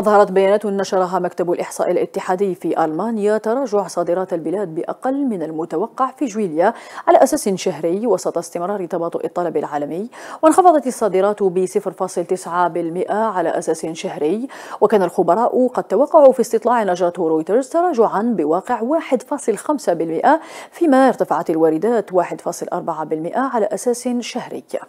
أظهرت بيانات نشرها مكتب الإحصاء الاتحادي في ألمانيا تراجع صادرات البلاد بأقل من المتوقع في جويليا على أساس شهري وسط استمرار تباطؤ الطلب العالمي، وانخفضت الصادرات ب 0.9% على أساس شهري. وكان الخبراء قد توقعوا في استطلاع نشرته رويترز تراجعا بواقع 1.5%، فيما ارتفعت الواردات 1.4% على أساس شهري.